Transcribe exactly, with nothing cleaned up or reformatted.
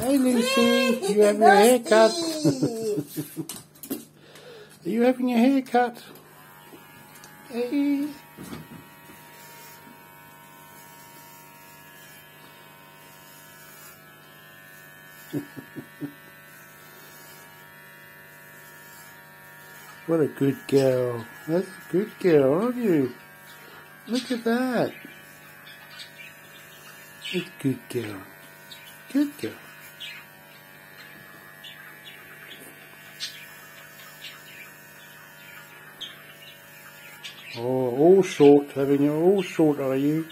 Hey Lucy, you having your hair cut? Are you having your hair cut? Hey. What a good girl. That's a good girl, aren't you? Look at that. It's good girl. Good girl. Oh, all short, having you all short, are you?